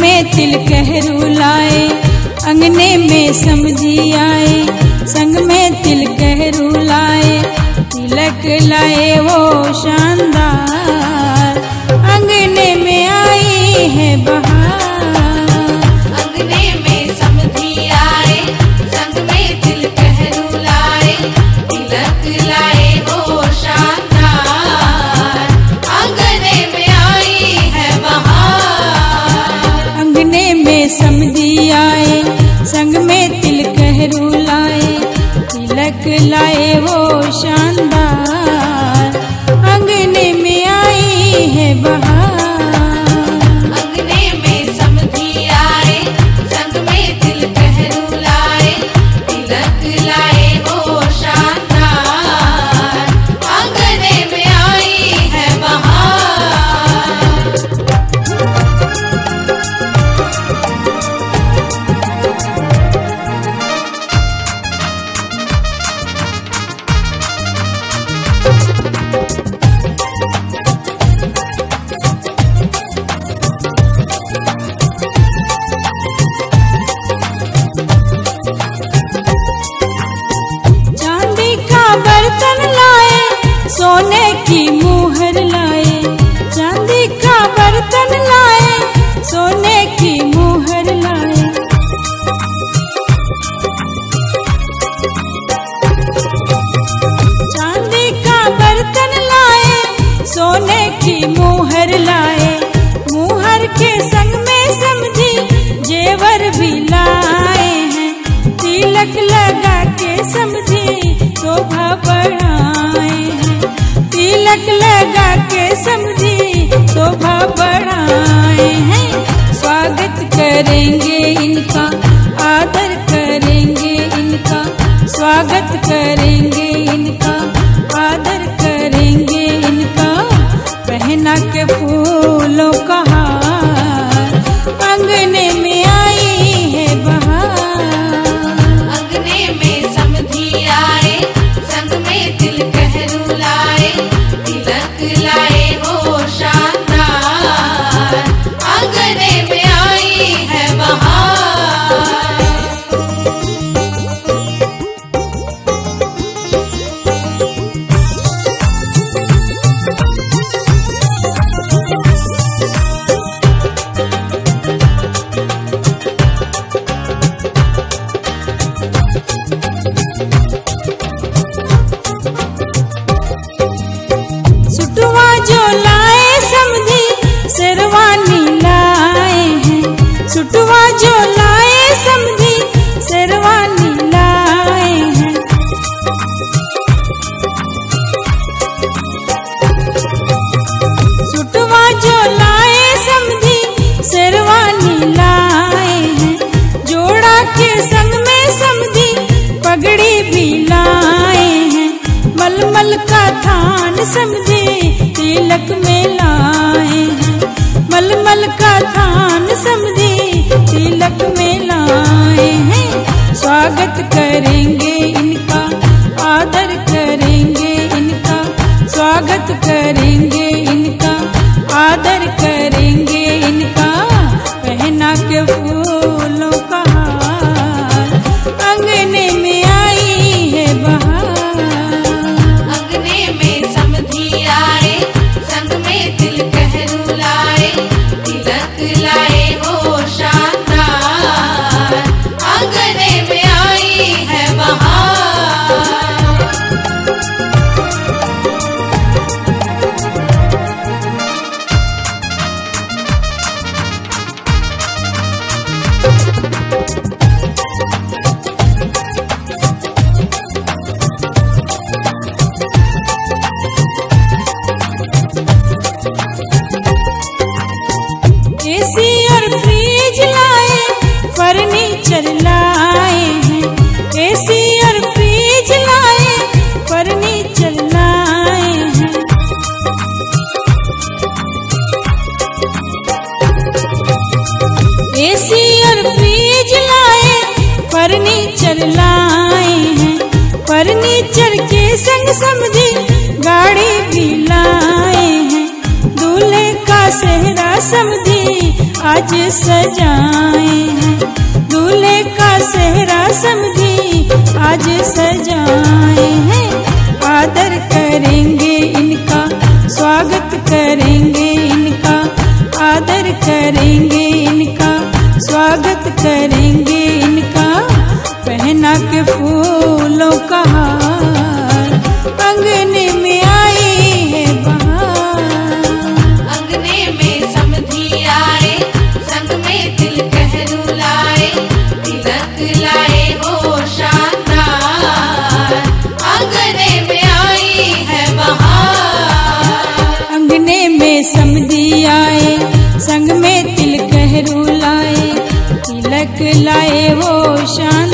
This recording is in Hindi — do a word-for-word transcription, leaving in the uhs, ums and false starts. में तिलक रुलाए, अंगने में समझी आए, संग में तिलक रुलाए। तिलक लाए वो शानदार, अंगने में आई है बहार। अंगने में समझी आए, संग में तिलक रुलाए, तिलक लाए वो शानदार। समझी आए, संग में तिलक रुलाए, तिलक लाए वो शानदार। अंगने में आई है बहार। अंगने में समझी आए, संग में तिलक रुलाए, तिलक लाए वो शानदार। अंगने में आई है बहार। सोने की मुहर लाए, चांदी का बर्तन लाए, सोने की मुहर लाए। चांदी का बर्तन लाए, सोने की मुहर लाए, मुहर के संग में समझी जेवर भी लाए हैं। तिलक लगा के समझी शोभा बढ़ाए हैं। तिलक लगा के समझी शोभा बढ़ाए हैं। स्वागत करेंगे इनका, आदर करेंगे इनका, स्वागत करेंगे इनका, आदर करेंगे इनका। पहना के फूलों का हार, अंगने में आई है बहार। अंगने में समझी आए, संग में तिलक रुलाए, तिलक लाए वो शानदार। अंगने में आई है बहार। शेरवानी लाए हैं, सुटवा जो लाए समझी शेरवानी लाए हैं। सुटवा जो लाए समझी शेरवानी लाए हैं। जोड़ा के संग में समझी पगड़ी भी लाए हैं। मलमल का थान समझी तिलक में लाए हैं। मलमल का थान समझे तिलक में लाए हैं। स्वागत करेंगे इनका, आदर करेंगे इनका, स्वागत करेंगे इनका, आदर करेंगे इनका। पहना के फूलों का हार, अंगने में आई है बहार। अंगने में समझी आए, संग में तिलक रुलाए, तिलक लाए वो शानदार। अंगने में आई है बहार। एसी और फ्रिज लाए, फर्नीचर लाए हैं। एसी और फ्रिज लाए, फर्नीचर लाए हैं। एसी और फ्रिज लाए, फर्नीचर लाए हैं। फर्नीचर के संग समझी गाड़ी भी लाए हैं। दूल्हे का सेहरा समझी आज सजाए हैं, दूल्हे का सेहरा समधी आज सजाए हैं। आदर करेंगे इनका, स्वागत करेंगे इनका, आदर करेंगे इनका, स्वागत करेंगे इनका। पहना के फूलों का हार, अंगने में आई है बहार। अंगने में समधी आए, संग में तिलकह रुलाए, तिलक लाए हो शानदार। अंगने में आई है बहार। अंगने में समधी आए, संग में तिलकह रुलाए, तिलक लाए हो शानदार।